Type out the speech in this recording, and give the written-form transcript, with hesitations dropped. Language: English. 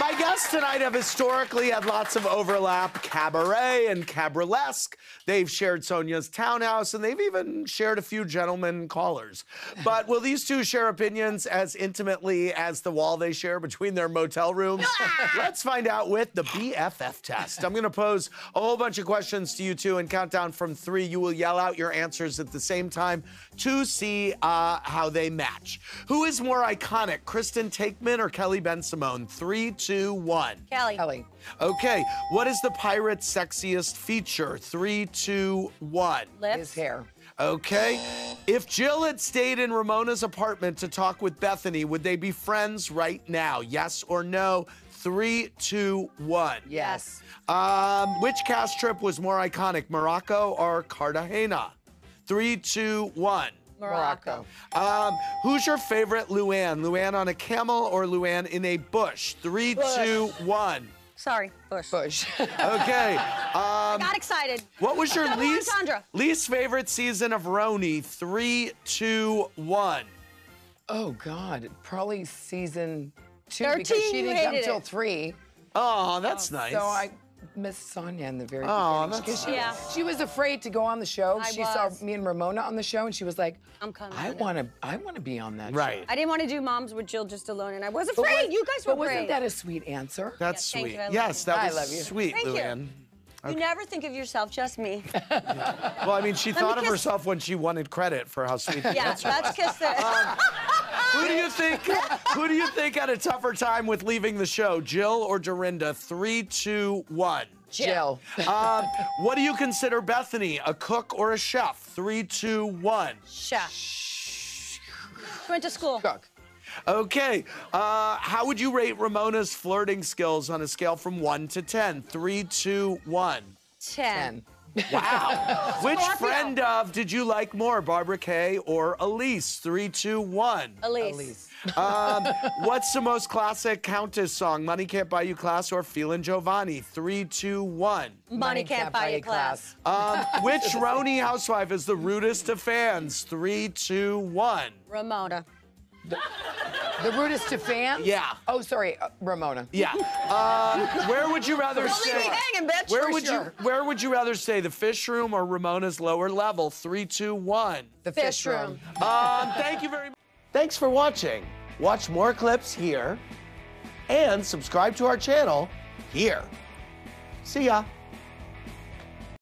My guests tonight have historically had lots of overlap, cabaret and cabrelesque. They've shared Sonja's townhouse, and they've even shared a few gentlemen callers. But will these two share opinions as intimately as the wall they share between their motel rooms? Let's find out with the BFF test. I'm going to pose a whole bunch of questions to you two and count down from 3. You will yell out your answers at the same time to see how they match. Who is more iconic, Kristen Taekman or Kelly Bensimon? 3, 2, 1. Kelly. Kelly. Okay. What is the pirate's sexiest feature? 3, 2, 1. Lips. His hair. Okay. If Jill had stayed in Ramona's apartment to talk with Bethany, would they be friends right now? Yes or no? 3, 2, 1. Yes. Which cast trip was more iconic, Morocco or Cartagena? 3, 2, 1. Morocco. Who's your favorite Luann? Luann on a camel or Luann in a bush? 3, 2, 1. Sorry, bush. Bush. Okay. I got excited. What was your least favorite season of Roni? 3, 2, 1. Oh God, probably season 2 13, because she didn't come till 3. Oh, that's nice. So I missed Sonja in the very beginning. That's nice. She was afraid to go on the show. She saw me and Ramona on the show, and she was like, "I'm coming. I want to be on that." Right. Show. I didn't want to do Moms with Jill just alone, and I was afraid. You guys were afraid. Wasn't that a sweet answer? That's sweet. You, yes, that was sweet, Luann. Okay. You never think of yourself, just me. Well, I mean, she thought of herself when she wanted credit for how sweet. Yeah, let's kiss the. Who do you think had a tougher time with leaving the show, Jill or Dorinda? 3, 2, 1. Jill. What do you consider Bethany, a cook or a chef? 3, 2, 1. Chef. She went to school. Cook. Okay. How would you rate Ramona's flirting skills on a scale from 1 to 10? 3, 2, 1. 10. Wow. Which friend of did you like more, Barbara Kay or Elise? 3, 2, 1. Elise. What's the most classic Countess song? Money Can't Buy You Class or Feelin' Giovanni? 3, 2, 1. Money Can't Buy You Class. Which Roni housewife is the rudest to fans? 3, 2, 1. Ramona. The rudest to fans? Yeah. Oh, sorry, Ramona. Yeah. Where would you rather stay? Don't leave me hanging, bitch. Where would you rather stay, the fish room or Ramona's lower level? 3, 2, 1. The fish room. Thank you very much. Thanks for watching. Watch more clips here, and subscribe to our channel here. See ya.